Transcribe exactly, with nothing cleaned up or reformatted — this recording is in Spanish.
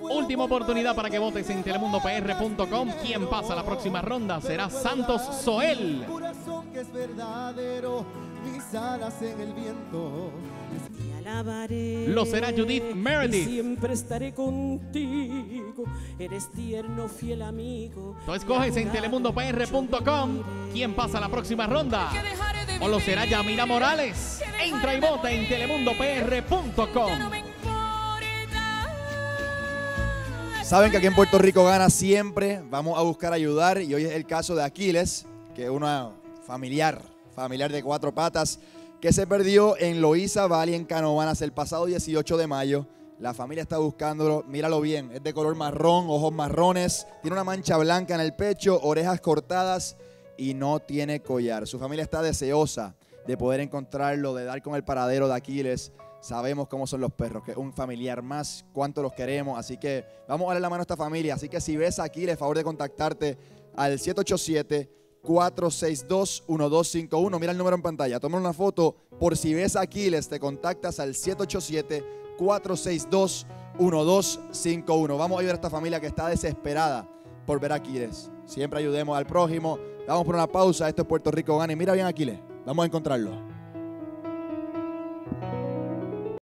Última oportunidad para que votes en telemundo p r punto com. Quien pasa a la próxima ronda será Santos Soel. Lo será Judith Meredith. Siempre estaré contigo. Eres tierno, fiel amigo. Tú escoges en telemundo p r punto com. ¿Quién pasa a la próxima ronda? O lo será Yamira Morales. Entra y vota en telemundo p r punto com. Saben que aquí en Puerto Rico Gana siempre vamos a buscar ayudar, y hoy es el caso de Aquiles, que es una familiar, familiar de cuatro patas, que se perdió en Loíza Valley, en Canovanas, el pasado dieciocho de mayo. La familia está buscándolo, míralo bien, es de color marrón, ojos marrones, tiene una mancha blanca en el pecho, orejas cortadas y no tiene collar. Su familia está deseosa de poder encontrarlo, de dar con el paradero de Aquiles. Sabemos cómo son los perros, que es un familiar más, cuánto los queremos, así que vamos a darle la mano a esta familia. Así que si ves a Aquiles, favor de contactarte al siete ocho siete, cuatro seis dos, uno dos cinco uno. Mira el número en pantalla, toma una foto. Por si ves a Aquiles, te contactas al siete ocho siete, cuatro seis dos, uno dos cinco uno. Vamos a ayudar a esta familia que está desesperada por ver a Aquiles. Siempre ayudemos al prójimo. Vamos por una pausa. Esto es Puerto Rico Gana. Mira bien a Aquiles, vamos a encontrarlo.